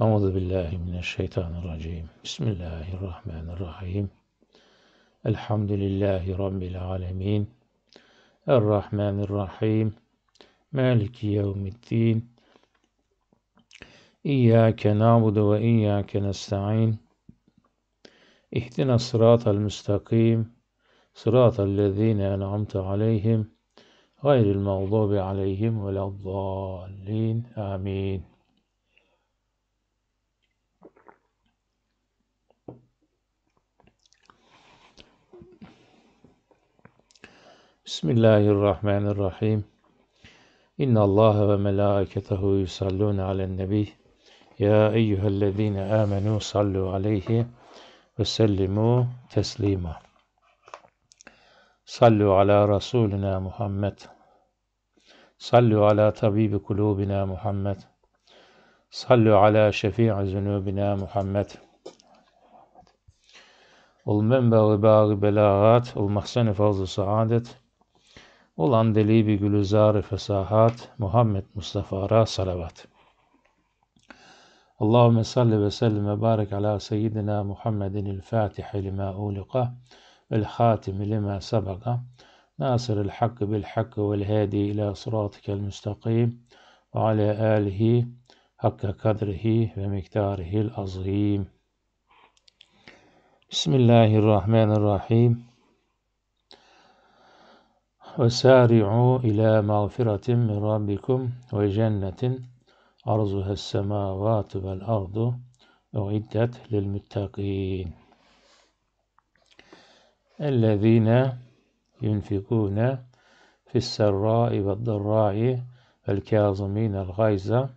Euzubillahimineşşeytanirracim. Bismillahirrahmanirrahim. Elhamdülillahi Rabbil alemin. Errahmanirrahim. Maliki yevmiddin. İyyâke na'budu ve iyyâke nesta'in. İhdina sıratal müstakim. Sıratal lezîne en'amte aleyhim. Gayril mağdubi aleyhim ve le'd-dâllin. Amin. Bismillahirrahmanirrahim. İnna Allaha ve melâiketehu yusallûne alen-nebî. Ya eyyühellezîne âmenû sallu aleyhi ve sellimû teslîmâ. Sallu ala Rasulina Muhammed. Sallu ala tabibi kulubina Muhammed. Sallu ala şefii zunubina Muhammed. Ol menbe-i bâgı belâgat, ol mahsen-i fazl-ı saadet. Olan delibi gülüzar-ı fesahat, Muhammed Mustafa'ra salavat. Allahümme salli ve sellim ve barik ala seyyidina Muhammedinil fatihi lima uliqa, vel hatimi lima sabaka, nasiril hakkı bil hakkı vel hadi ila sıratikel müstakim, ve ala alihi hakka kadrihi ve miktarihil azim. Bismillahirrahmanirrahim. Ve sâri'û ilâ mağfiretin min rabbikum ve cennetin arzuhes semâvâtu vel ardu u'iddet lil müttakîn. Ellezîne yunfikûne fisserrâi ve'd-darrâi vel kâzimînel gayze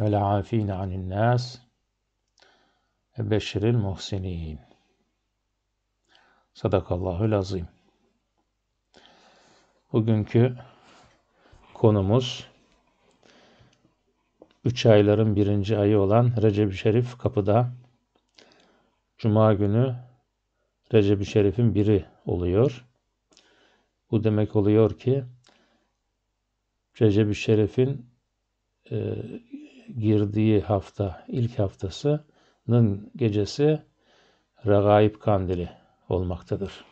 vel âfîne ani'n-nâs ve beşiril muhsinîn. Sadakallâhul azîm. Bugünkü konumuz 3 ayların 1. ayı olan Recep-i Şerif kapıda. Cuma günü Recep-i Şerif'in 1'i oluyor. Bu demek oluyor ki Recep-i Şerif'in girdiği hafta, ilk haftasının gecesi Regaib Kandili olmaktadır.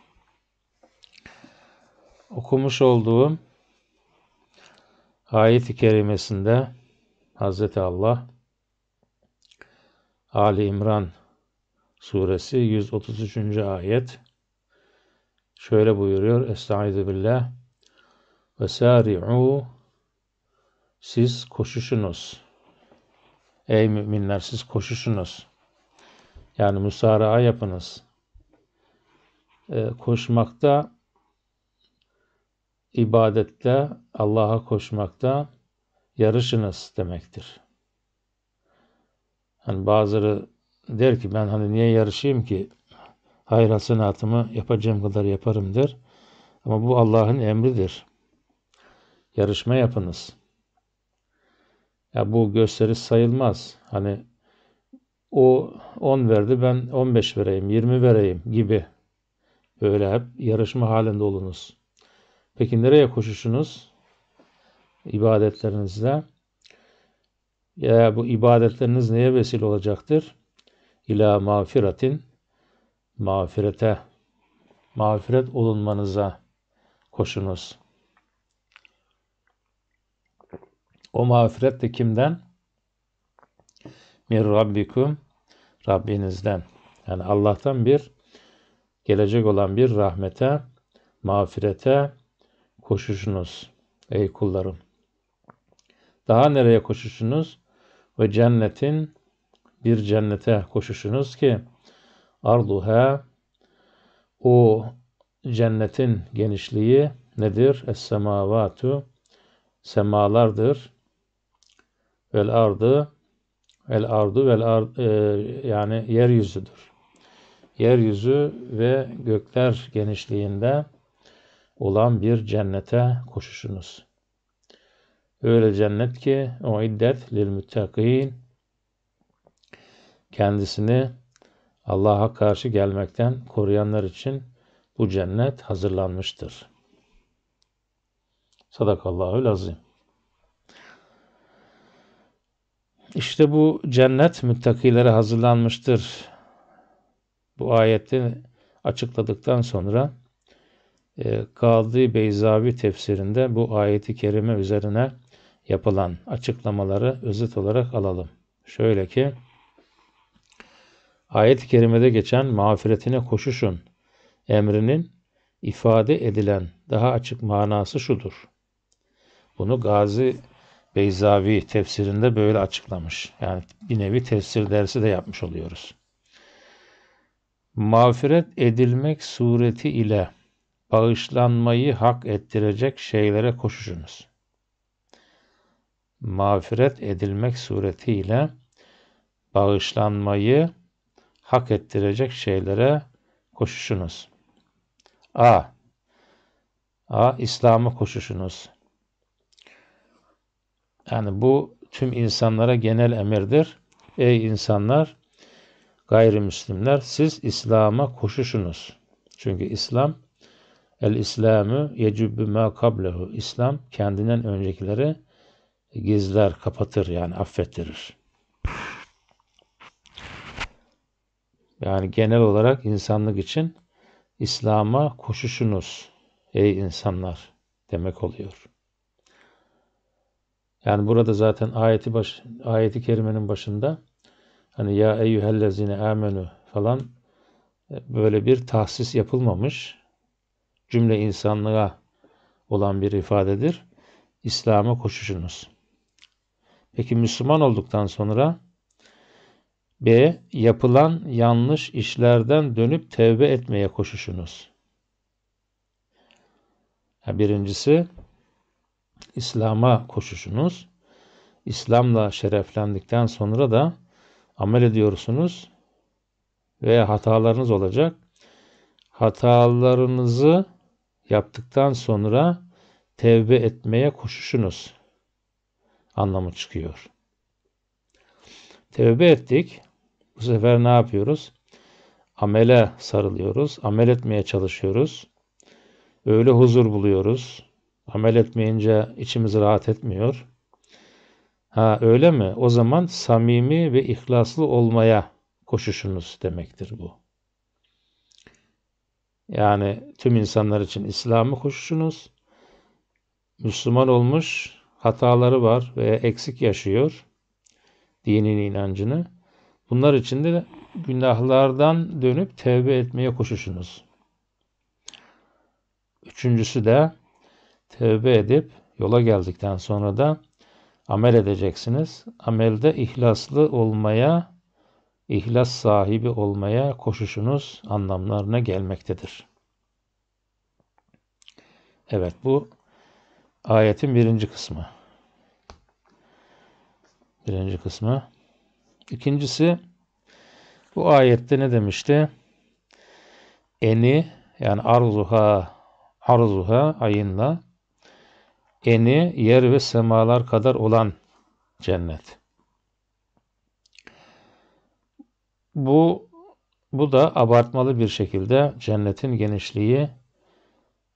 Okumuş olduğum ayet-i kerimesinde Hazreti Allah Ali İmran suresi 133. ayet şöyle buyuruyor: Estaizu billah. Ve sari'u, siz koşuşunuz. Ey müminler, siz koşuşunuz. Yani müsara'a yapınız. Koşmakta, ibadette, Allah'a koşmakta yarışınız demektir. Hani bazıları der ki ben hani niye yarışayım ki, hayır hasenatımı yapacağım kadar yaparım der. Ama bu Allah'ın emridir. Yarışma yapınız. Ya bu gösteriş sayılmaz. Hani o 10 verdi, ben 15 vereyim, 20 vereyim gibi. Böyle hep yarışma halinde olunuz. Peki nereye koşuşunuz? İbadetlerinizle. Ya bu ibadetleriniz neye vesile olacaktır? İlâ mağfiretin, mağfirete, mağfiret olunmanıza koşunuz. O mağfiret de kimden? Min rabbikum, Rabbinizden. Yani Allah'tan bir, gelecek olan bir rahmete, mağfirete koşuşunuz ey kullarım. Daha nereye koşuşunuz? Ve cennetin, bir cennete koşuşunuz ki arduha, o cennetin genişliği nedir? Es-semavatu, semalardır. El ardu yani yeryüzüdür. Yeryüzü ve gökler genişliğinde olan bir cennete koşuşunuz. Öyle cennet ki o iddet lil müttakîn, kendisini Allah'a karşı gelmekten koruyanlar için bu cennet hazırlanmıştır. Sadakallahül azim. İşte bu cennet müttakilere hazırlanmıştır. Bu ayeti açıkladıktan sonra Kadı Beyzavi tefsirinde bu ayeti kerime üzerine yapılan açıklamaları özet olarak alalım. Şöyle ki, ayet-i kerimede geçen mağfiretine koşuşun emrinin ifade edilen daha açık manası şudur. Bunu Gazi Beyzavi tefsirinde böyle açıklamış. Yani bir nevi tefsir dersi de yapmış oluyoruz. Mağfiret edilmek sureti ile bağışlanmayı hak ettirecek şeylere koşuşunuz. Mağfiret edilmek suretiyle bağışlanmayı hak ettirecek şeylere koşuşunuz. A. İslam'a koşuşunuz. Yani bu tüm insanlara genel emirdir. Ey insanlar, gayrimüslimler, siz İslam'a koşuşunuz. Çünkü İslam, el-İslamü yecübbü mâ kablehu. İslam kendinden öncekileri gizler, kapatır, yani affettirir. Yani genel olarak insanlık için İslam'a koşuşunuz ey insanlar demek oluyor. Yani burada zaten ayeti kerimenin başında hani ya eyyühellezine amenu falan böyle bir tahsis yapılmamış. Cümle insanlığa olan bir ifadedir. İslam'a koşuşunuz. Peki Müslüman olduktan sonra B. Yapılan yanlış işlerden dönüp tevbe etmeye koşuşunuz. Birincisi İslam'a koşuşunuz. İslam'la şereflendikten sonra da amel ediyorsunuz ve hatalarınız olacak. Hatalarınızı yaptıktan sonra tevbe etmeye koşuşunuz anlamı çıkıyor. Tevbe ettik. Bu sefer ne yapıyoruz? Amele sarılıyoruz. Amel etmeye çalışıyoruz. Öyle huzur buluyoruz. Amel etmeyince içimiz rahat etmiyor. Öyle mi? O zaman samimi ve ihlaslı olmaya koşuşunuz demektir bu. Yani tüm insanlar için İslam'a koşuşunuz. Müslüman olmuş, hataları var veya eksik yaşıyor dinini, inancını. Bunlar için de günahlardan dönüp tevbe etmeye koşuşunuz. Üçüncüsü de tevbe edip yola geldikten sonra da amel edeceksiniz. Amelde ihlaslı olmaya, ihlas sahibi olmaya koşuşunuz anlamlarına gelmektedir. Evet, bu ayetin birinci kısmı. İkincisi, bu ayette ne demişti? Eni, yani arzuha ayınla, eni yer ve semalar kadar olan cennet. Bu da abartmalı bir şekilde cennetin genişliği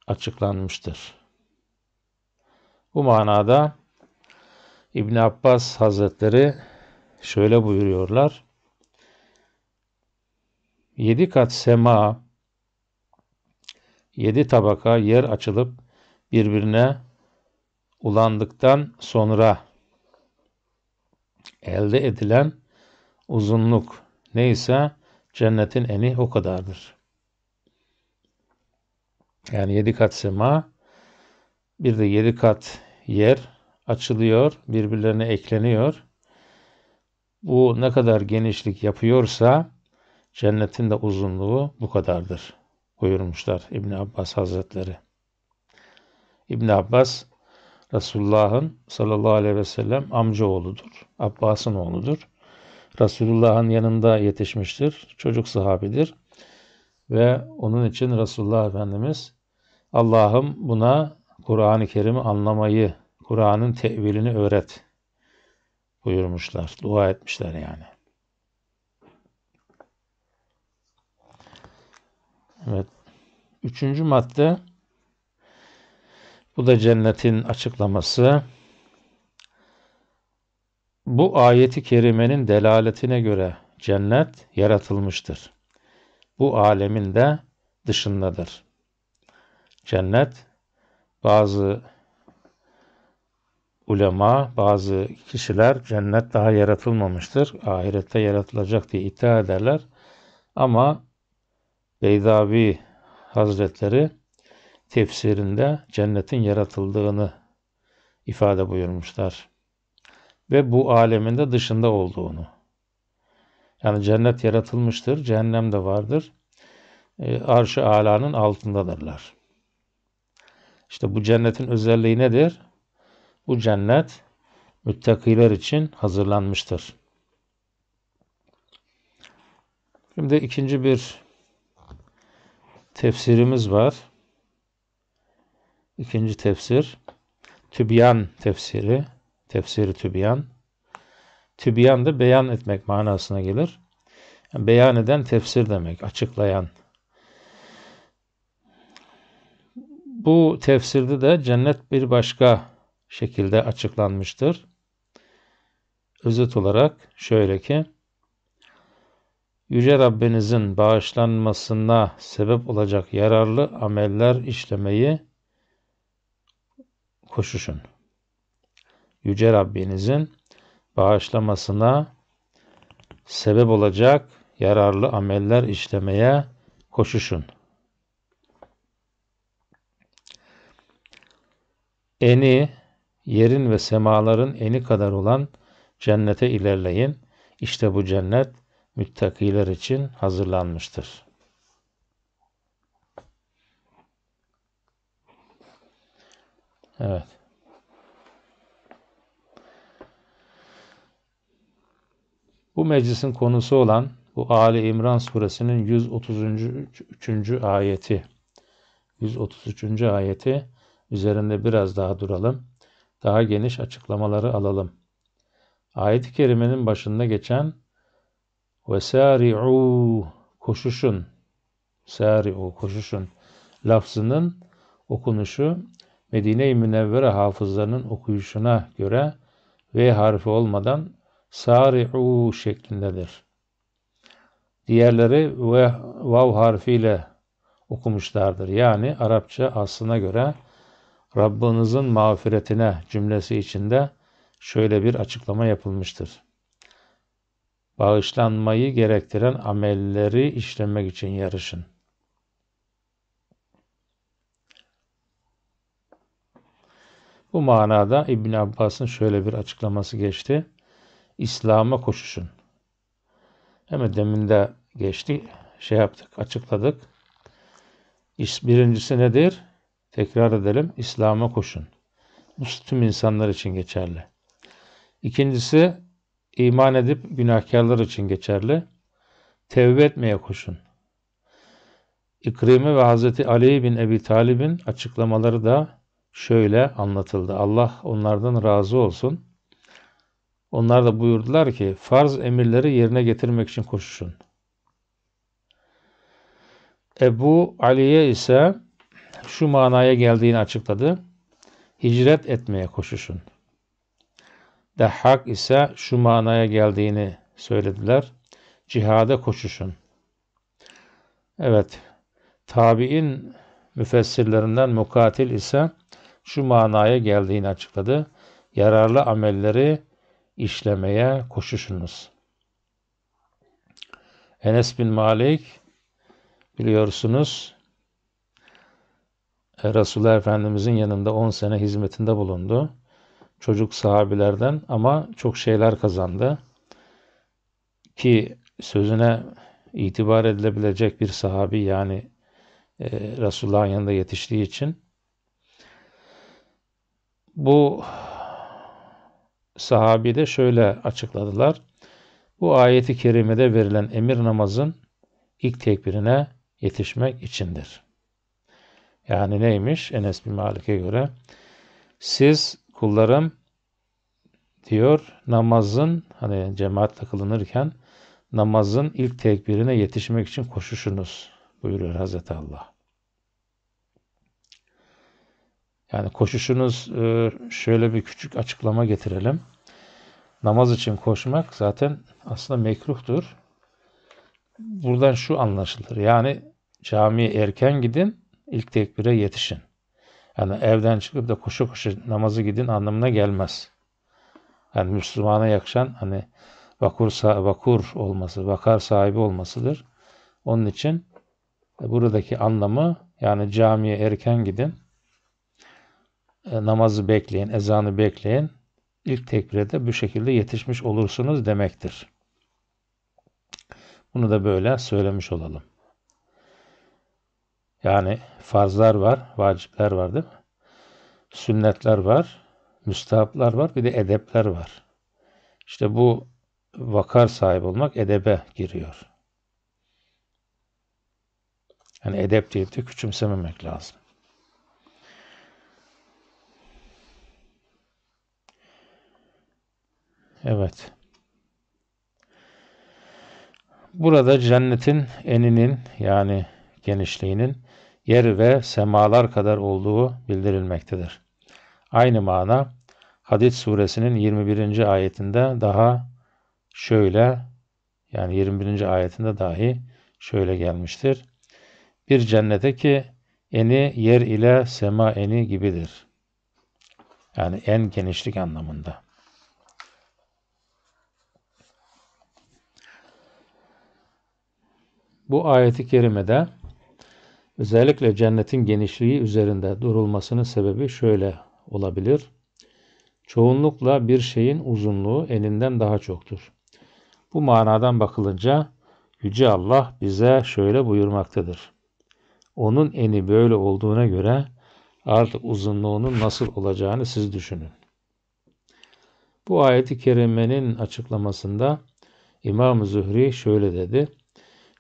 açıklanmıştır. Bu manada İbn Abbas Hazretleri şöyle buyuruyorlar. 7 kat sema, 7 tabaka yer açılıp birbirine ulandıktan sonra elde edilen uzunluk neyse cennetin eni o kadardır. Yani 7 kat sema, bir de 7 kat yer açılıyor, birbirlerine ekleniyor. Bu ne kadar genişlik yapıyorsa cennetin de uzunluğu bu kadardır buyurmuşlar İbn Abbas Hazretleri. İbn Abbas Resulullah'ın sallallahu aleyhi ve sellem amcaoğludur. Abbas'ın oğludur. Resulullah'ın yanında yetişmiştir. Çocuk sahabidir. Ve onun için Resulullah Efendimiz Allah'ım buna Kur'an-ı Kerim'i anlamayı, Kur'an'ın tevilini öğret buyurmuşlar. Dua etmişler yani. Evet. 3. madde, bu da cennetin açıklaması. Bu ayeti kerimenin delaletine göre cennet yaratılmıştır. Bu alemin de dışındadır. Cennet, bazı ulema, bazı kişiler cennet daha yaratılmamıştır, ahirette yaratılacak diye iddia ederler. Ama Beydavi Hazretleri tefsirinde cennetin yaratıldığını ifade buyurmuşlar. Ve bu alemin de dışında olduğunu. Yani cennet yaratılmıştır, cehennem de vardır. Arş-ı alanın altındadırlar. İşte bu cennetin özelliği nedir? Bu cennet müttakiler için hazırlanmıştır. Şimdi ikinci bir tefsirimiz var. İkinci tefsir, Tübyan tefsiri. Tefsiri Tübyan. Tübyan da beyan etmek manasına gelir. Yani beyan eden tefsir demek, açıklayan. Bu tefsirde de cennet bir başka şekilde açıklanmıştır. Özet olarak şöyle ki, Yüce Rabbinizin bağışlanmasına sebep olacak yararlı ameller işlemeyi koşuşun. Yüce Rabbinizin bağışlamasına sebep olacak yararlı ameller işlemeye koşuşun. Eni, yerin ve semaların eni kadar olan cennete ilerleyin. İşte bu cennet müttakiler için hazırlanmıştır. Evet. Bu meclisin konusu olan bu Ali İmran suresinin 133. ayeti. 133. ayeti üzerinde biraz daha duralım. Daha geniş açıklamaları alalım. Ayet-i kerimenin başında geçen وَسَارِعُوا koşuşun, sari'u koşuşun lafzının okunuşu Medine-i Münevvere hafızlarının okuyuşuna göre V harfi olmadan sari'u şeklindedir. Diğerleri vav harfiyle okumuşlardır. Yani Arapça aslına göre Rabbinizin mağfiretine cümlesi içinde şöyle bir açıklama yapılmıştır. Bağışlanmayı gerektiren amelleri işlemek için yarışın. Bu manada İbn Abbas'ın şöyle bir açıklaması geçti. İslam'a koşuşun. Hemen demin de geçti, şey yaptık, açıkladık. Birincisi nedir? Tekrar edelim, İslam'a koşun. Bu tüm insanlar için geçerli. İkincisi, iman edip günahkarlar için geçerli. Tevbe etmeye koşun. İkrime ve Hazreti Ali bin Ebi Talib'in açıklamaları da şöyle anlatıldı. Allah onlardan razı olsun. Onlar da buyurdular ki, farz emirleri yerine getirmek için koşuşun. Ebu Ali'ye ise şu manaya geldiğini açıkladı. Hicret etmeye koşuşun. Dehhak ise şu manaya geldiğini söylediler. Cihada koşuşun. Evet, tabi'in müfessirlerinden Mukatil ise şu manaya geldiğini açıkladı. Yararlı amelleri işlemeye koşuşunuz. Enes bin Malik, biliyorsunuz, Resulullah Efendimizin yanında 10 sene hizmetinde bulundu. Çocuk sahabilerden ama çok şeyler kazandı. Ki sözüne itibar edilebilecek bir sahabi, yani Resulullah'ın yanında yetiştiği için. Bu sahabi de şöyle açıkladılar. Bu ayeti kerimede verilen emir namazın ilk tekbirine yetişmek içindir. Yani neymiş? Enes bin Malik'e göre siz kullarım diyor, namazın, hani cemaatle kılınırken namazın ilk tekbirine yetişmek için koşuşunuz buyuruyor Hazreti Allah. Yani koşuşunuz, şöyle bir küçük açıklama getirelim. namaz için koşmak zaten aslında mekruhtur. Buradan şu anlaşılır. Yani camiye erken gidin, ilk tekbire yetişin. Yani evden çıkıp da koşu koşu namazı gidin anlamına gelmez. Yani Müslümana yakışan hani vakur olması, vakar sahibi olmasıdır. Onun için buradaki anlamı yani camiye erken gidin, namazı bekleyin, ezanı bekleyin, ilk tekbire de bu şekilde yetişmiş olursunuz demektir. Bunu da böyle söylemiş olalım. Yani farzlar var, vacipler var değil mi? Sünnetler var, müstahaplar var, bir de edepler var. İşte bu vakar sahibi olmak edebe giriyor. Yani edep deyip de küçümsememek lazım. Evet. Burada cennetin eninin yani genişliğinin yer ve semalar kadar olduğu bildirilmektedir. Aynı mana Hadid suresinin 21. ayetinde daha şöyle yani 21. ayetinde dahi şöyle gelmiştir. Bir cennete ki eni yer ile sema eni gibidir. Yani en genişlik anlamında. Bu ayet-i kerimede özellikle cennetin genişliği üzerinde durulmasının sebebi şöyle olabilir. Çoğunlukla bir şeyin uzunluğu eninden daha çoktur. Bu manadan bakılınca Yüce Allah bize şöyle buyurmaktadır. Onun eni böyle olduğuna göre artık uzunluğunun nasıl olacağını siz düşünün. Bu ayet-i kerimenin açıklamasında İmam-ı Zühri şöyle dedi.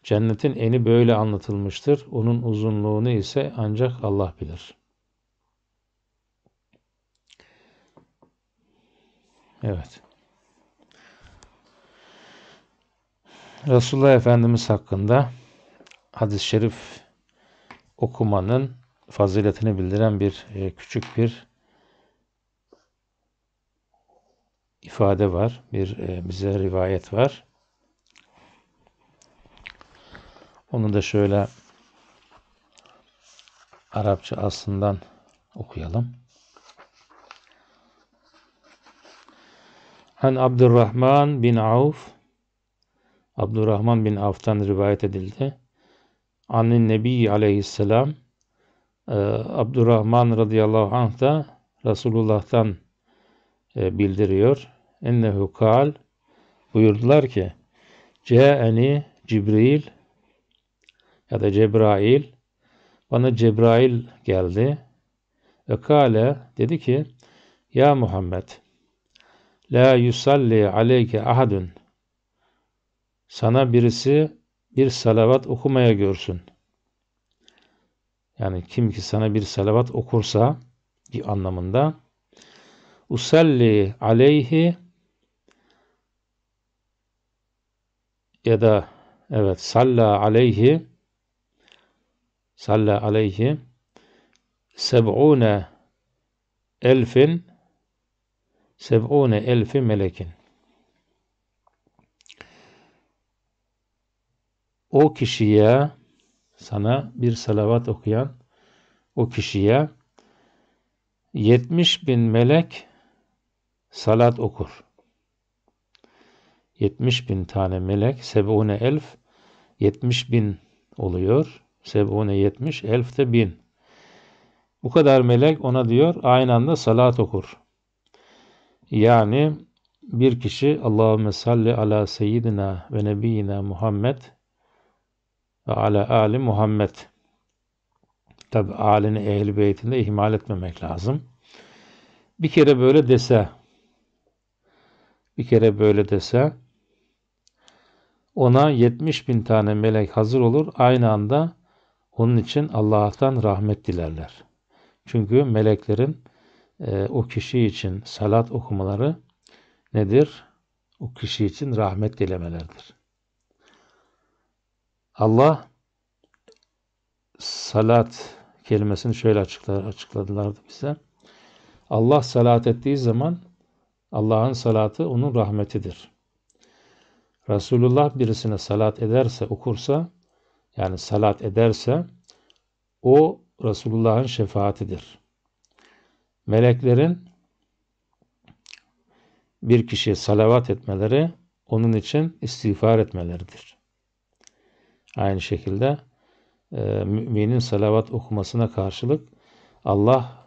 Cennetin eni böyle anlatılmıştır. Onun uzunluğunu ise ancak Allah bilir. Evet. Resulullah Efendimiz hakkında hadis-i şerif okumanın faziletini bildiren bir küçük bir ifade var. Bir bize rivayet var. Onu da şöyle Arapça aslından okuyalım. An Abdurrahman bin Avf, Abdurrahman bin Avf'tan rivayet edildi. An Nebi aleyhisselam, Abdurrahman radıyallahu anh da Resulullah'tan bildiriyor. Ennehu kal, buyurdular ki, Ce'eni Cibril ya da Cebrail, bana Cebrail geldi. Ve kâle dedi ki, ya Muhammed, la yusalli aleyke ahadun, sana birisi bir salavat okumaya görsün. Yani kim ki sana bir salavat okursa anlamında, usalli aleyhi ya da evet salla aleyhi salla aleyhi 70,000 melekin. O kişiye, sana bir salavat okuyan o kişiye 70,000 melek salat okur. 70,000 tane melek 70,000 70,000 oluyor. 70 elf de 1000. Bu kadar melek ona diyor aynı anda salat okur. Yani bir kişi Allahümme salli ala seyyidina ve nebiyyina Muhammed ve ala ali Muhammed. Tabi alini ehl-i beytinde ihmal etmemek lazım. Bir kere böyle dese ona 70,000 tane melek hazır olur. Aynı anda onun için Allah'tan rahmet dilerler. Çünkü meleklerin o kişi için salat okumaları nedir? O kişi için rahmet dilemelerdir. Allah salat kelimesini şöyle açıkladılar bize. Allah salat ettiği zaman Allah'ın salatı onun rahmetidir. Resulullah birisine salat ederse, okursa, yani salat ederse, o Resulullah'ın şefaatidir. Meleklerin bir kişiye salavat etmeleri, onun için istiğfar etmeleridir. Aynı şekilde müminin salavat okumasına karşılık Allah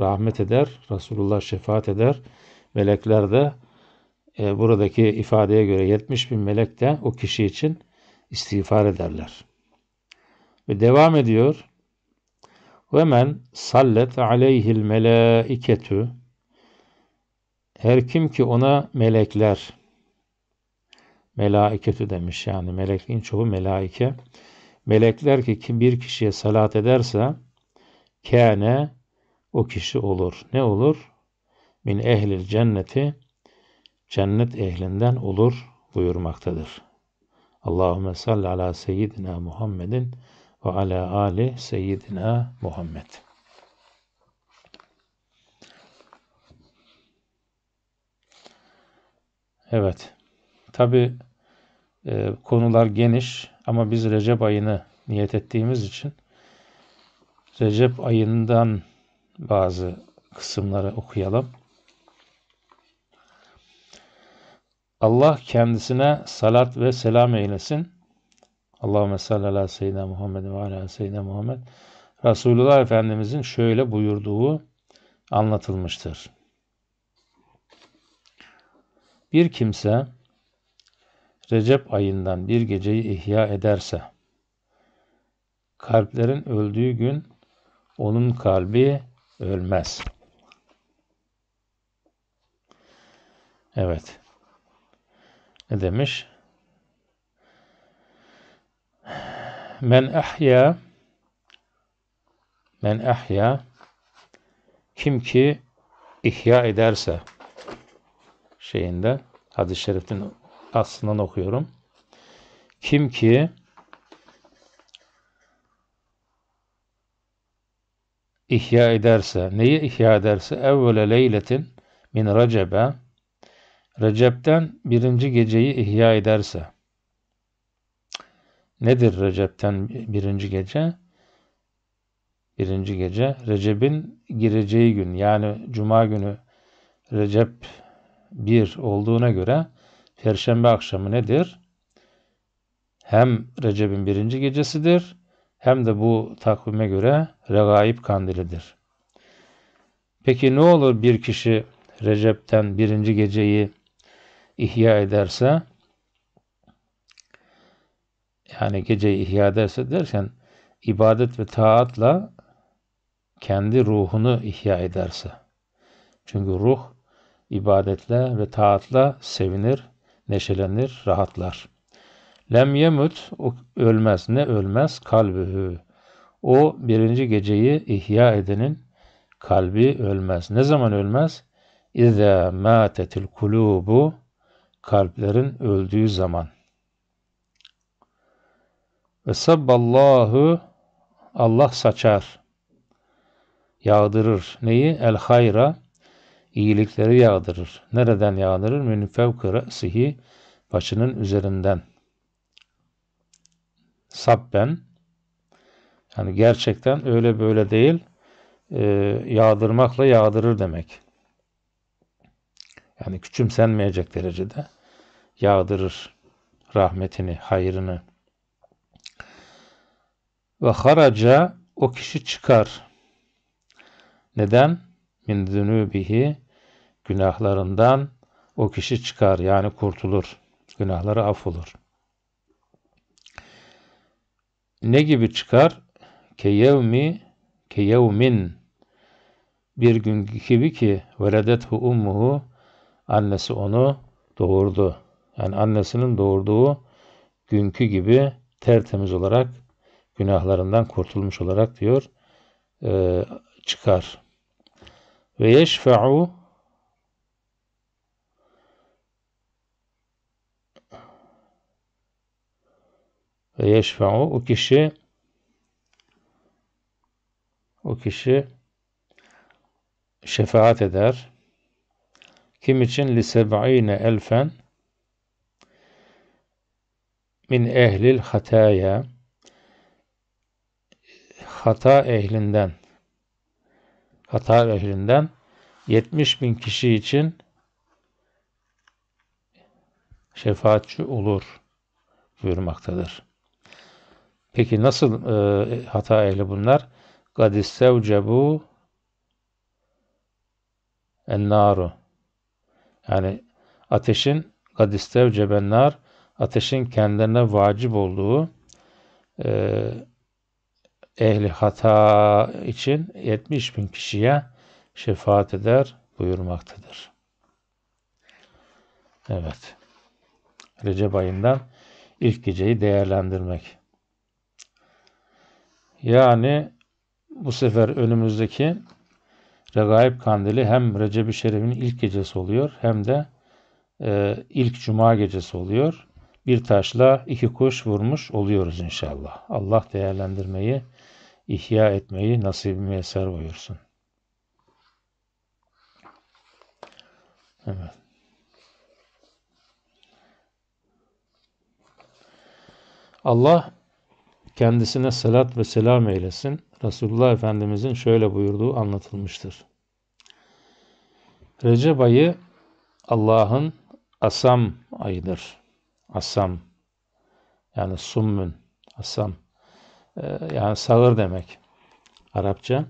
rahmet eder, Resulullah şefaat eder. Melekler de buradaki ifadeye göre 70 bin melek de o kişi için istiğfar ederler. Ve devam ediyor. Ve men sallet aleyhil melaiketü, her kim ki ona melekler, melaiketü demiş, yani meleklerin çoğu melaike, melekler ki bir kişiye salat ederse kâne, o kişi olur. Ne olur? Min ehlil cenneti, cennet ehlinden olur buyurmaktadır. Allahümme salli ala seyyidina Muhammedin ve ala ali seyyidina Muhammed. Evet. Tabi konular geniş ama biz Recep ayını niyet ettiğimiz için Recep ayından bazı kısımları okuyalım. Allah kendisine salat ve selam eylesin. Allahümme salli ala seyyidina Muhammed ve ala seyyidina Muhammed. Resulullah Efendimizin şöyle buyurduğu anlatılmıştır. Bir kimse Recep ayından bir geceyi ihya ederse, kalplerin öldüğü gün onun kalbi ölmez. Evet. Ne demiş? Men ahya, kim ki ihya ederse şeyinde, hadis-i şerifin aslından okuyorum. Kim ki ihya ederse, neyi ihya ederse, evvele leyletin min Recep'e, Recep'ten birinci geceyi ihya ederse. Nedir Recep'ten birinci gece? Birinci gece Recep'in gireceği gün, yani Cuma günü Recep 1 olduğuna göre Perşembe akşamı nedir? Hem Recep'in birinci gecesidir, hem de bu takvime göre Regaib Kandilidir. Peki ne olur bir kişi Recep'ten birinci geceyi ihya ederse, yani geceyi ihya ederse derken ibadet ve taatla kendi ruhunu ihya ederse. Çünkü ruh ibadetle ve taatla sevinir, neşelenir, rahatlar. Lem yemut, ölmez. Ne ölmez? Kalbühü. O birinci geceyi ihya edenin kalbi ölmez. Ne zaman ölmez? İzâ mâtetil kulûbu, kalplerin öldüğü zaman. Ve sabballahu, Allah saçar, yağdırır. Neyi? El hayra, iyilikleri yağdırır. Nereden yağdırır? Min fevki ra'sihi, başının üzerinden. Sabben, yani gerçekten öyle böyle değil, yağdırmakla yağdırır demek. Yani küçümsenmeyecek derecede yağdırır rahmetini, hayrını. Ve haraca, o kişi çıkar. Neden? Min zünûbihi, günahlarından o kişi çıkar, yani kurtulur. Günahları affolur. Ne gibi çıkar? Keyevmin, bir gün gibi ki veledethu ummuhu, annesi onu doğurdu. Yani annesinin doğurduğu günkü gibi tertemiz olarak, günahlarından kurtulmuş olarak diyor, çıkar. Ve yeşfe'u, o kişi şefaat eder. Kim için? لِسَبْعِينَ elfen min ehlil hataya, hata ehlinden 70.000 kişi için şefaatçi olur buyurmaktadır. Peki nasıl hata ehli bunlar? قَدْ اِسْتَوْجَبُوا النَّارُ, yani ateşin, قَدْ اِسْتَوْجَبَ النَّارُ, ateşin kendilerine vacip olduğu ehli hata için 70.000 kişiye şefaat eder buyurmaktadır. Evet. Recep ayından ilk geceyi değerlendirmek. Yani bu sefer önümüzdeki Regaib Kandili hem Recep-i Şerif'in ilk gecesi oluyor hem de ilk Cuma gecesi oluyor. Bir taşla iki kuş vurmuş oluyoruz inşallah. Allah değerlendirmeyi, ihya etmeyi nasip müyesser buyursun. Evet. Allah kendisine salat ve selam eylesin. Resulullah Efendimizin şöyle buyurduğu anlatılmıştır. Recep ayı Allah'ın asam ayıdır. Asam, yani summün, asam, yani sağır demek Arapça.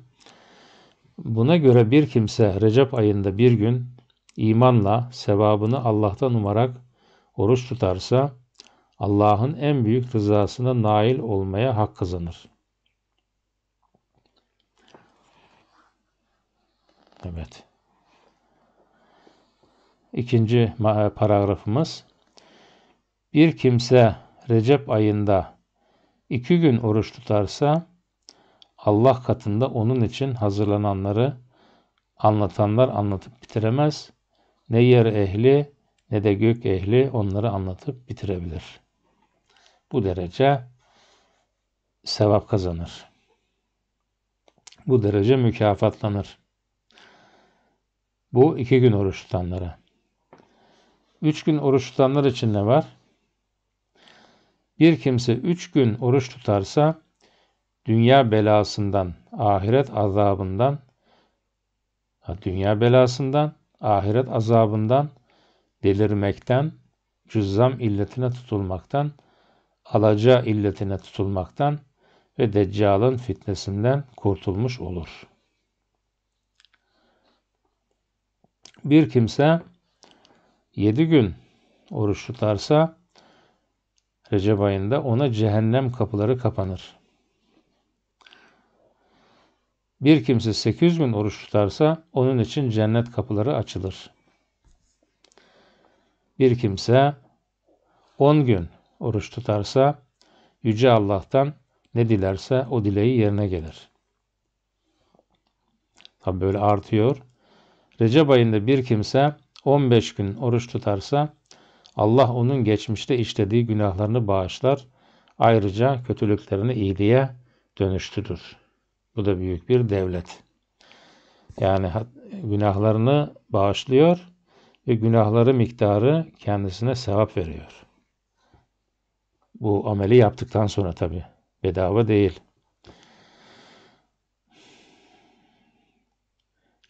Buna göre bir kimse Recep ayında bir gün imanla sevabını Allah'tan umarak oruç tutarsa Allah'ın en büyük rızasına nail olmaya hak kazanır. Evet. İkinci paragrafımız. Bir kimse Recep ayında 2 gün oruç tutarsa Allah katında onun için hazırlananları anlatıp bitiremez. Ne yer ehli ne de gök ehli onları anlatıp bitirebilir. Bu derece sevap kazanır. Bu derece mükafatlanır. Bu 2 gün oruç tutanlara. 3 gün oruç tutanlar için ne var? Bir kimse 3 gün oruç tutarsa dünya belasından, ahiret azabından, delirmekten, cüzzam illetine tutulmaktan, alaca illetine tutulmaktan ve Deccal'ın fitnesinden kurtulmuş olur. Bir kimse 7 gün oruç tutarsa Recep ayında ona cehennem kapıları kapanır. Bir kimse 8 gün oruç tutarsa onun için cennet kapıları açılır. Bir kimse 10 gün oruç tutarsa Yüce Allah'tan ne dilerse o dileği yerine gelir. Tabi böyle artıyor. Recep ayında bir kimse 15 gün oruç tutarsa Allah onun geçmişte işlediği günahlarını bağışlar. Ayrıca kötülüklerini iyiliğe dönüştürür. Bu da büyük bir devlet. Yani günahlarını bağışlıyor ve günahları miktarı kendisine sevap veriyor. Bu ameli yaptıktan sonra tabii. Bedava değil.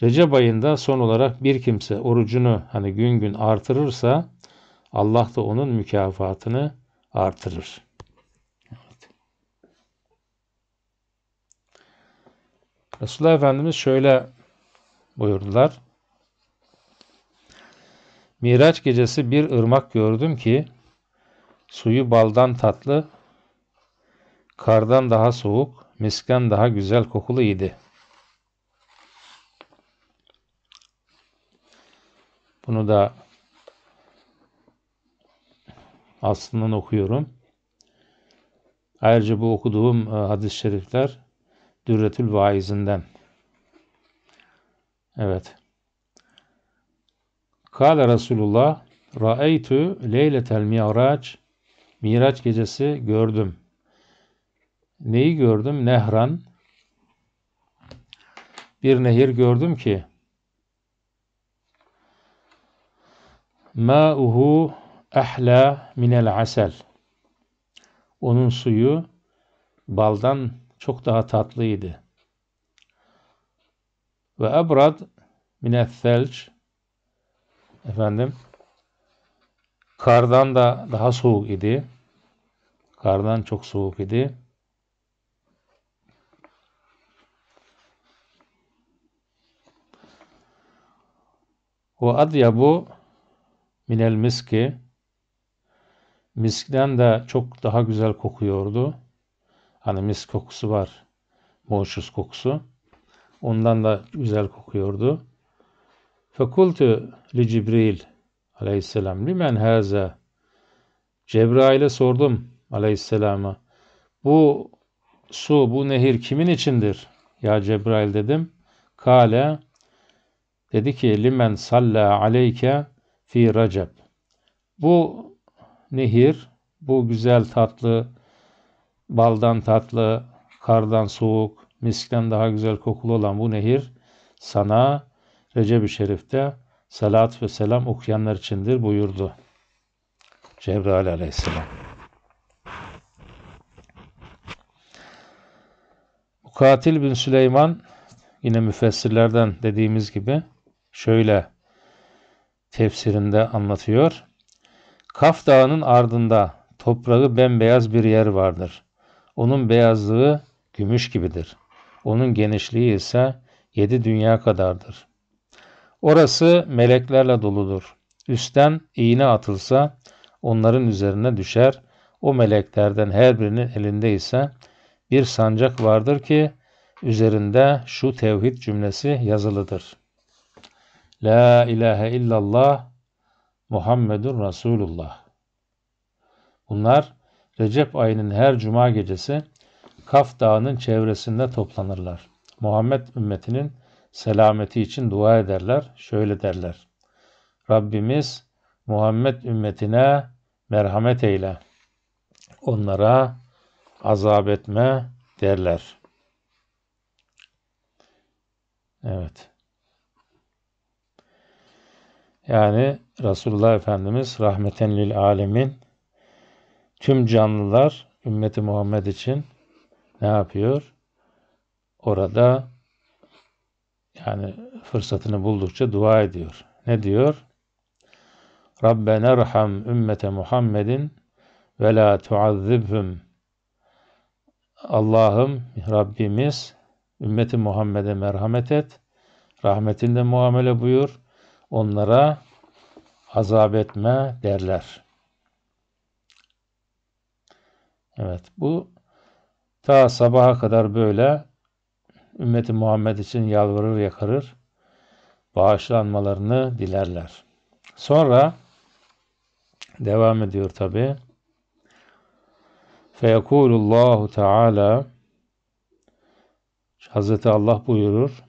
Recep ayında son olarak bir kimse orucunu gün gün artırırsa Allah da onun mükafatını artırır. Evet. Resulullah Efendimiz şöyle buyurdular. Miraç gecesi bir ırmak gördüm ki suyu baldan tatlı, kardan daha soğuk, miskten daha güzel kokulu idi. Bunu da aslından okuyorum. Ayrıca bu okuduğum hadis-i şerifler Dürretül Vaizinden. Evet. Kâle Resulullah ra'eytu leyletel mi'raç, Miraç gecesi gördüm. Neyi gördüm? Nehran. Bir nehir gördüm ki Mâ'uhu ahla minel asel. Onun suyu baldan çok daha tatlıydı. Ve abrad minel felç. Efendim, kardan da daha soğuk idi. Kardan çok soğuk idi. Ve adyabu minel miski. Miskten de çok daha güzel kokuyordu. Hani misk kokusu var. Moşus kokusu. Ondan da güzel kokuyordu. Fekultu li Cibril aleyhisselam limen haza. Cebrail'e sordum aleyhisselama. Bu su, bu nehir kimin içindir? Ya Cebrail dedim. Kale, dedi ki limen salla aleyke fi Recep. Bu nehir, bu güzel tatlı, baldan tatlı, kardan soğuk, miskten daha güzel kokulu olan bu nehir sana Recep-i Şerif'te salat ve selam okuyanlar içindir buyurdu Cebrail aleyhisselam. Mukatil bin Süleyman yine müfessirlerden dediğimiz gibi şöyle tefsirinde anlatıyor. Kaf Dağı'nın ardında toprağı bembeyaz bir yer vardır. Onun beyazlığı gümüş gibidir. Onun genişliği ise 7 dünya kadardır. Orası meleklerle doludur. Üstten iğne atılsa onların üzerine düşer. O meleklerden her birinin elinde ise bir sancak vardır ki üzerinde şu tevhid cümlesi yazılıdır. La ilahe illallah Muhammedun Resulullah. Bunlar Recep ayının her cuma gecesi Kaf Dağı'nın çevresinde toplanırlar. Muhammed ümmetinin selameti için dua ederler. Şöyle derler. Rabbimiz Muhammed ümmetine merhamet eyle. Onlara azap etme derler. Evet. Yani Resulullah Efendimiz rahmeten lil alemin tüm canlılar ümmeti Muhammed için ne yapıyor? Orada yani fırsatını buldukça dua ediyor. Ne diyor? Rabbena erham ümmete Muhammedin ve la tuazzibhum. Allah'ım Rabbimiz ümmeti Muhammed'e merhamet et. Rahmetinde muamele buyur. Onlara azap etme derler. Evet, bu ta sabaha kadar böyle ümmeti Muhammed için yalvarır yakarır, bağışlanmalarını dilerler. Sonra devam ediyor tabi. Feyekulullahu Teala, Hazreti Allah buyurur.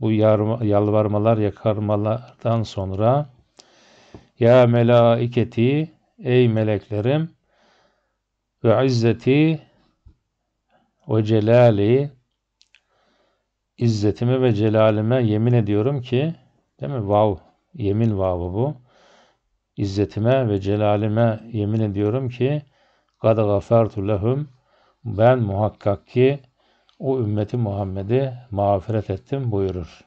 Bu yalvarmalar, yakarmalardan sonra ya melaiketi, ey meleklerim, ve izzeti ve celali, izzetime ve celalime yemin ediyorum ki, değil mi? Vav, yemin vavı bu. İzzetime ve celalime yemin ediyorum ki kad gafertu lehum, ben muhakkak ki o ümmeti Muhammed'i mağfiret ettim buyurur.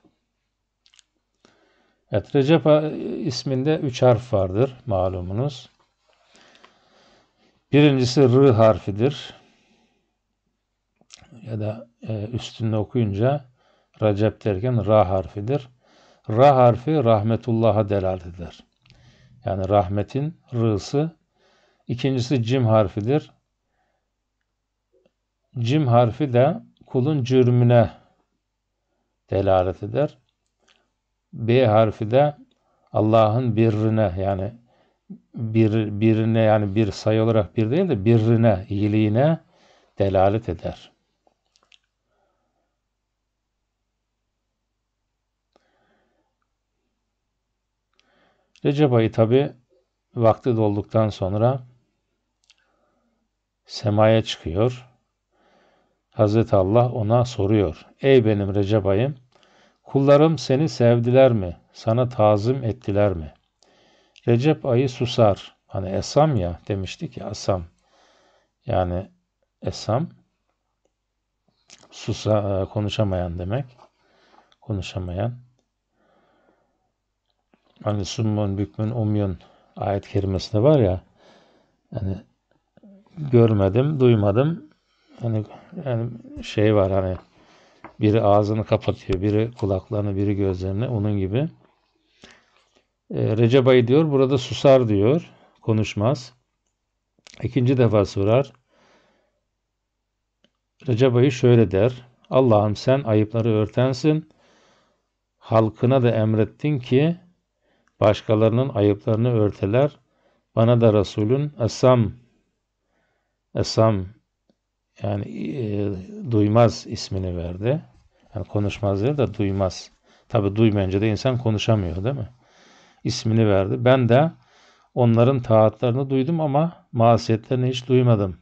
Evet, Recep isminde 3 harf vardır malumunuz. Birincisi R harfidir. Ya da üstünde okuyunca Recep derken Ra harfidir. Ra harfi rahmetullah'a delalet eder. Yani rahmetin R'sı. İkincisi Cim harfidir. Cim harfi de kulun cürmüne delalet eder. B harfi de Allah'ın birrine, yani birine, yani bir sayı olarak bir değil de birrine, iyiliğine delalet eder. Recep ayı tabi vakti dolduktan sonra semaya çıkıyor. Hazreti Allah ona soruyor. Ey benim Recep ayım, kullarım seni sevdiler mi? Sana tazim ettiler mi? Recep ayı susar. Hani esam ya demiştik ya, asam. Yani esam susa, konuşamayan demek. Konuşamayan. Hani summun bükmün umyun ayet-i kerimesinde var ya, hani görmedim, duymadım. Hani yani şey var, hani biri ağzını kapatıyor, biri kulaklarını, biri gözlerini, onun gibi. Recep ayı diyor, burada susar diyor, konuşmaz. İkinci defa sorar. Recep ayı şöyle der: Allah'ım sen ayıpları örtensin, halkına da emrettin ki başkalarının ayıplarını örteler. Bana da Resulün Esam yani duymaz ismini verdi. Yani konuşmaz değil de duymaz. Tabi duymayınca da insan konuşamıyor değil mi? İsmini verdi. Ben de onların taatlarını duydum ama masiyetlerini hiç duymadım.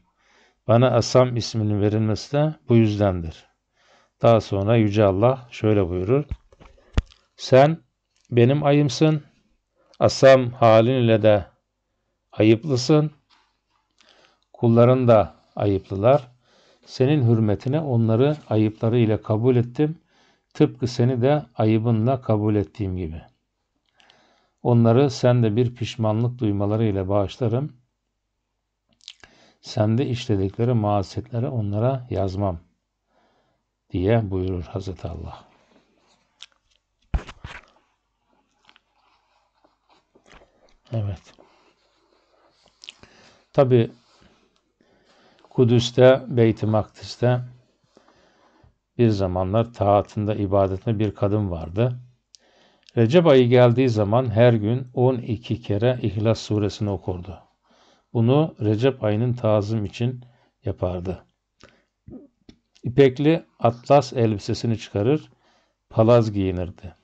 Bana Esam isminin verilmesi de bu yüzdendir. Daha sonra Yüce Allah şöyle buyurur: Sen benim ayımsın, asam halin ile de ayıplısın, kulların da ayıplılar. Senin hürmetine onları ayıpları ile kabul ettim, tıpkı seni de ayıbınla kabul ettiğim gibi. Onları sen de bir pişmanlık duymaları ile bağışlarım, sen de işledikleri masiyetlere onlara yazmam diye buyurur Hazreti Allah. Evet. Tabi Kudüs'te, Beyt-i Makdis'te bir zamanlar taatında, ibadetinde bir kadın vardı. Recep ayı geldiği zaman her gün 12 kere İhlas suresini okurdu. Bunu Recep ayının tazim için yapardı. İpekli atlas elbisesini çıkarır, palaz giyinirdi.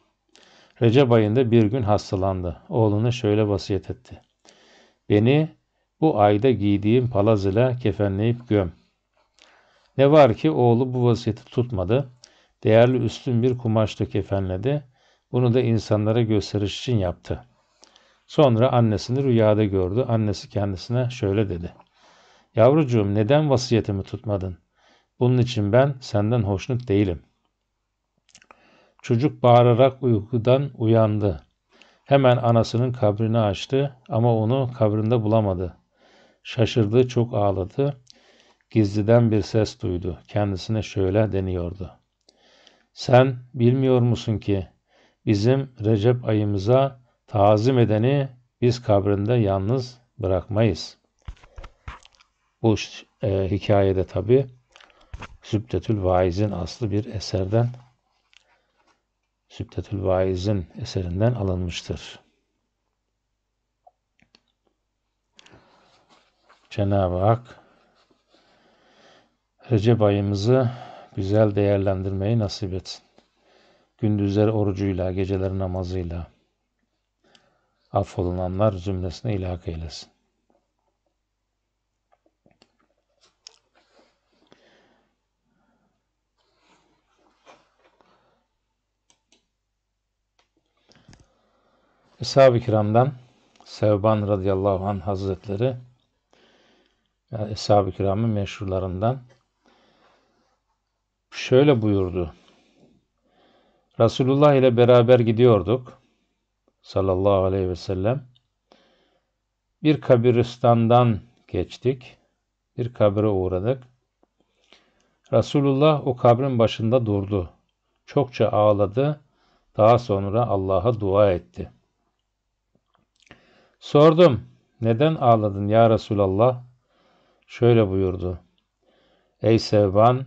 Recep ayında bir gün hastalandı. Oğluna şöyle vasiyet etti: Beni bu ayda giydiğim palaz ile kefenleyip göm. Ne var ki oğlu bu vasiyeti tutmadı. Değerli üstün bir kumaşla kefenledi. Bunu da insanlara gösteriş için yaptı. Sonra annesini rüyada gördü. Annesi kendisine şöyle dedi: Yavrucuğum, neden vasiyetimi tutmadın? Bunun için ben senden hoşnut değilim. Çocuk bağırarak uykudan uyandı. Hemen anasının kabrini açtı ama onu kabrinde bulamadı. Şaşırdı, çok ağladı. Gizliden bir ses duydu. Kendisine şöyle deniyordu: Sen bilmiyor musun ki bizim Recep ayımıza tazim edeni biz kabrinde yalnız bırakmayız. Bu hikayede tabi Sübdetül Vaizin aslı bir eserden, Sübdetül Vaizin eserinden alınmıştır. Cenab-ı Hak Recep ayımızı güzel değerlendirmeyi nasip etsin. Gündüzleri orucuyla, geceleri namazıyla affolunanlar zümresine ilhak eylesin. Ashab-ı kiramdan Sevban radıyallahu anh hazretleri, yani Ashab-ı kiramın meşhurlarından, şöyle buyurdu: Resulullah ile beraber gidiyorduk sallallahu aleyhi ve sellem. Bir kabiristandan geçtik, bir kabre uğradık. Resulullah o kabrin başında durdu, çokça ağladı. Daha sonra Allah'a dua etti. Sordum, neden ağladın ya Resulallah? Şöyle buyurdu: Ey Sevban,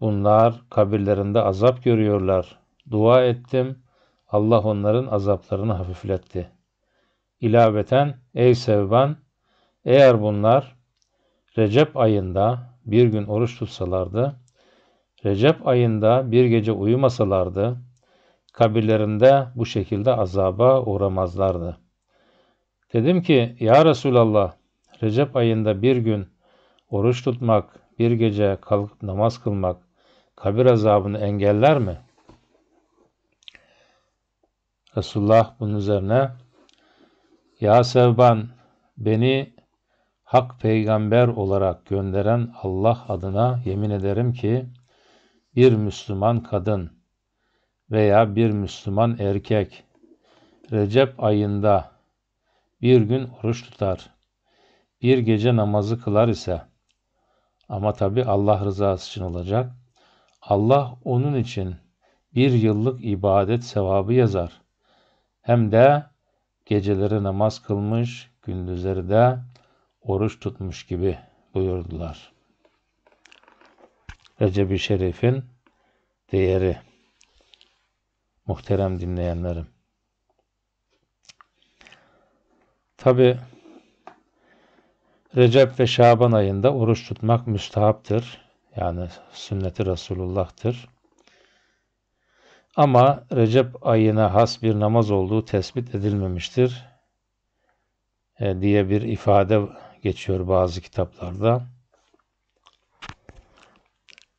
bunlar kabirlerinde azap görüyorlar. Dua ettim, Allah onların azaplarını hafifletti. İlaveten, ey Sevban, eğer bunlar Recep ayında bir gün oruç tutsalardı, Recep ayında bir gece uyumasalardı, kabirlerinde bu şekilde azaba uğramazlardı. Dedim ki, ya Resulallah, Recep ayında bir gün oruç tutmak, bir gece kalkıp namaz kılmak kabir azabını engeller mi? Resulullah bunun üzerine Ya Sevban, beni hak peygamber olarak gönderen Allah adına yemin ederim ki bir Müslüman kadın veya bir Müslüman erkek Recep ayında bir gün oruç tutar, bir gece namazı kılar ise, ama tabi Allah rızası için olacak, Allah onun için bir yıllık ibadet sevabı yazar. Hem de geceleri namaz kılmış, gündüzleri de oruç tutmuş gibi buyurdular. Recep-i Şerif'in değeri. Muhterem dinleyenlerim, tabi Recep ve Şaban ayında oruç tutmak müstehaptır. Yani sünnet-i Resulullah'tır. Ama Recep ayına has bir namaz olduğu tespit edilmemiştir diye bir ifade geçiyor bazı kitaplarda.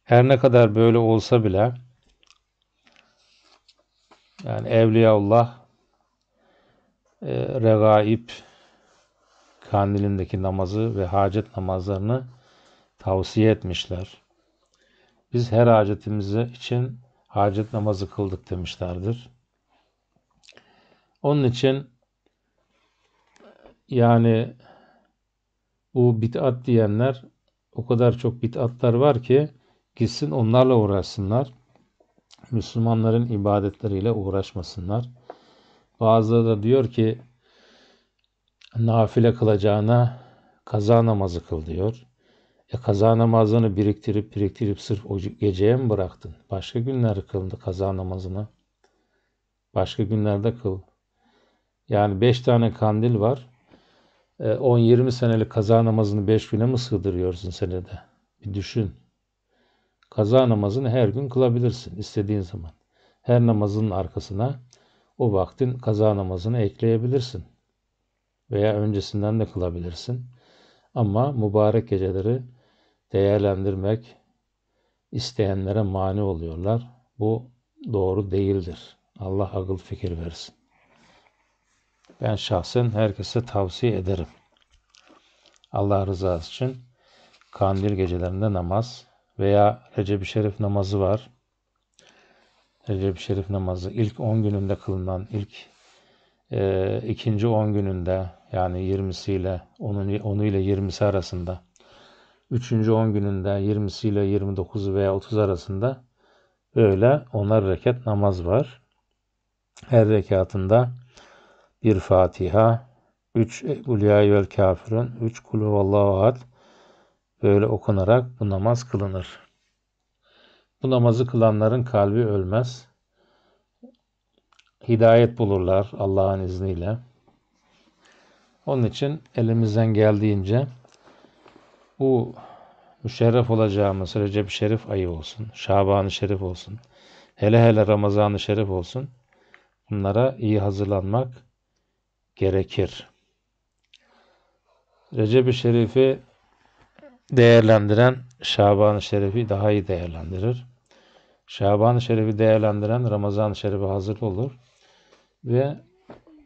Her ne kadar böyle olsa bile, yani Evliyaullah Regaib Kandilindeki namazı ve hacet namazlarını tavsiye etmişler. Biz her hacetimiz için hacet namazı kıldık demişlerdir. Onun için yani bu bid'at diyenler, o kadar çok bid'atlar var ki gitsin onlarla uğraşsınlar. Müslümanların ibadetleriyle uğraşmasınlar. Bazıları da diyor ki nafile kılacağına kaza namazı kıl diyor. Kaza namazını biriktirip sırf o geceye mi bıraktın? Başka günler kıldı kaza namazını. Başka günlerde kıl. Yani 5 tane kandil var. 10-20 senelik kaza namazını 5 güne mi sığdırıyorsun senede? Bir düşün. Kaza namazını her gün kılabilirsin istediğin zaman. Her namazın arkasına o vaktin kaza namazını ekleyebilirsin. Veya öncesinden de kılabilirsin. Ama mübarek geceleri değerlendirmek isteyenlere mani oluyorlar. Bu doğru değildir. Allah akıl fikir versin. Ben şahsen herkese tavsiye ederim. Allah rızası için kandil gecelerinde namaz veya Recep-i Şerif namazı var. Recep-i Şerif namazı ilk 10 gününde kılınan, ilk ikinci 10 gününde, yani 20'si ile 10'u ile 20'si arasında, 3. 10 gününde 20'si ile 29'u veya 30 arasında böyle 10'ar rekat namaz var. Her rekatında bir Fatiha, 3 Uliyayül Kafirun, 3 Kulhuvallahu Ahad böyle okunarak bu namaz kılınır. Bu namazı kılanların kalbi ölmez. Hidayet bulurlar Allah'ın izniyle. Onun için elimizden geldiğince bu müşerref olacağımız Recep-i Şerif ayı olsun, Şaban-ı Şerif olsun, hele hele Ramazan-ı Şerif olsun, bunlara iyi hazırlanmak gerekir. Recep-i Şerif'i değerlendiren Şaban-ı Şerif'i daha iyi değerlendirir. Şaban-ı Şerif'i değerlendiren Ramazan-ı Şerif'e hazırlı olur ve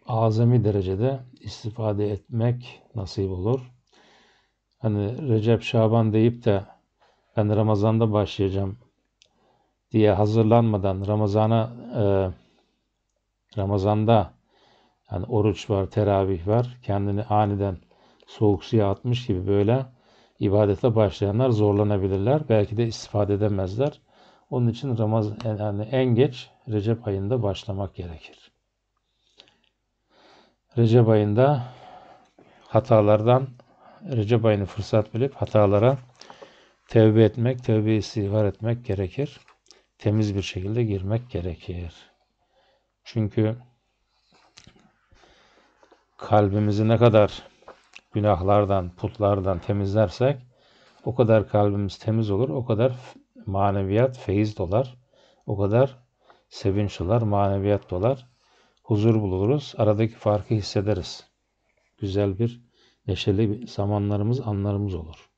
azami derecede istifade etmek nasip olur. Hani Recep, Şaban deyip de ben Ramazan'da başlayacağım diye hazırlanmadan Ramazan'da yani oruç var, teravih var, kendini aniden soğuk suya atmış gibi böyle ibadete başlayanlar zorlanabilirler. Belki de istifade edemezler. Onun için Ramazan, yani en geç Recep ayında başlamak gerekir. Recep ayında hatalardan, Recep ayını fırsat bilip hatalara tevbe etmek, tevbe istiğfar etmek gerekir. Temiz bir şekilde girmek gerekir. Çünkü kalbimizi ne kadar günahlardan, putlardan temizlersek o kadar kalbimiz temiz olur, o kadar maneviyat, feyiz dolar, o kadar sevinç dolar, maneviyat dolar. Huzur buluruz, aradaki farkı hissederiz. Güzel bir, neşeli bir zamanlarımız, anlarımız olur.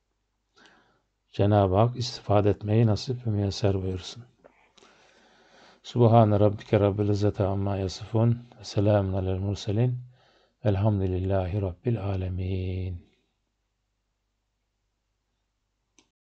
Cenab-ı Hak istifade etmeyi nasip ve müyesser buyursun. Subhane rabbike rabbil izzati amma yasifun ve selamun alel murselin Elhamdülillahi Rabbil âlemin.